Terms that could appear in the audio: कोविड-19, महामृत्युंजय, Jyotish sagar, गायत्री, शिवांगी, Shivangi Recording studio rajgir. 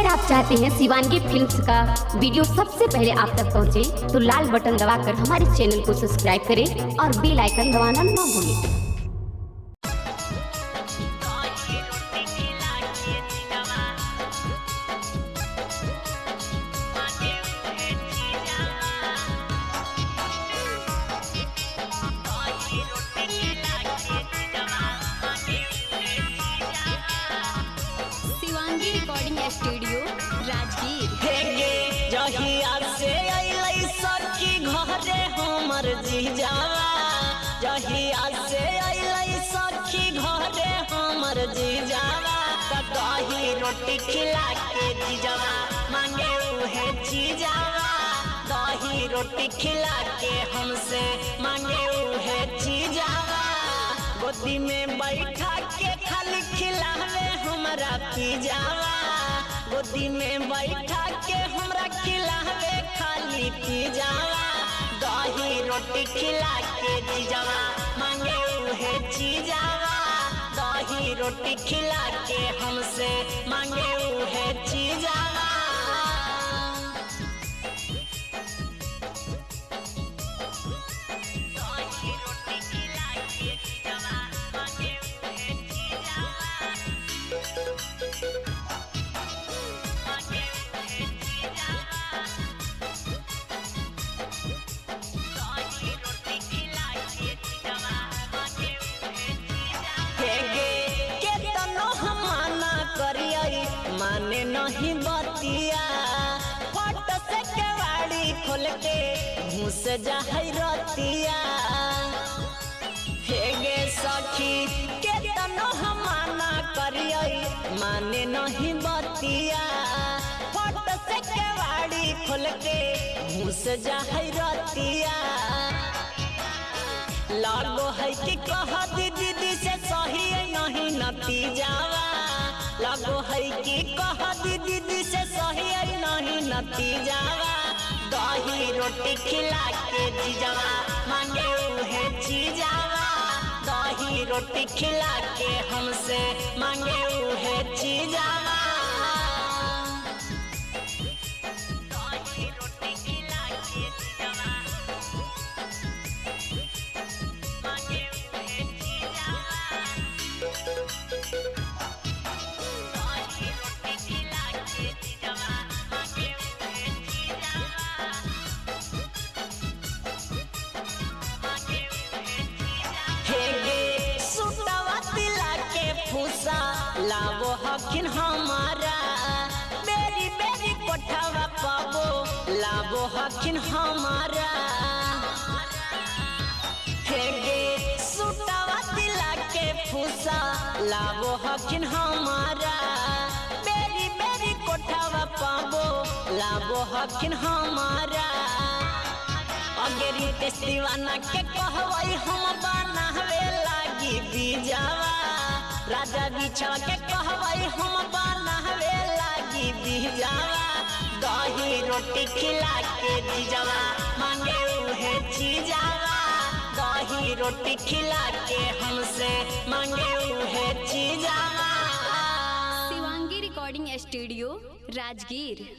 अगर आप चाहते हैं शिवांगी फिल्म्स का वीडियो सबसे पहले आप तक पहुंचे, तो लाल बटन दबाकर हमारे चैनल को सब्सक्राइब करें और बेल आइकन दबाना ना भूलें। शिवांगी रिकॉर्डिंग स्टूडियो राजगीर जहिया से अइलै सखी घरे हमर जीजा, जहिया से अइलै सखी घरे हमर जीजा, त दही रोटी खिला के जीजावा मांगे उहे जीजा, दही रोटी खिला के हमसे मांगे उहे जीजा, गोदी में बैठा के खाली खिलावे हमरा पिजावा, गोदी में बैठा के हमरा खिलावे खाली पिजावा, दही रोटी खिला के जीजावा मांगे उहे जीजावा, दही रोटी खिला के हमसे मांगे उहे जीजावा। माने नहीं बतिया फट से केवाड़ी खोल के घुस जाई रतिया, हे गे सखी के तनो हम माना करियै माने नहीं बतिया फट से केवाड़ी खोल के घुस जाई रतिया, लागो है कि कह दीदी से सही नहीं नतीजावा, लागो है कि कह दीदी से सही नहीं नतीजावा, दही रोटी खिला के जीजावा मांगे उहे जीजावा, दही रोटी खिला के हमसे मांगे उहे जीजावा। लावो हकिन हमारा बेरी बेरी कोठावा पाबो, लावो हकिन हमारा हेगे सुटावा दिला के फूसा, लावो हकिन हमारा बेरी बेरी कोठावा पाबो, लावो हकिन हमारा अगेरी तेस दीवाना के कहवाई हम बनावे लागी बीजावा, राजा बिछा के कहवाई हम बनावे लागी बीजावा, दही रोटी खिला के जीजावा मांगे उहे जीजावा, दही रोटी खिला के हमसे मांगे उहे जीजावा। शिवांगी recording studio Rajgir.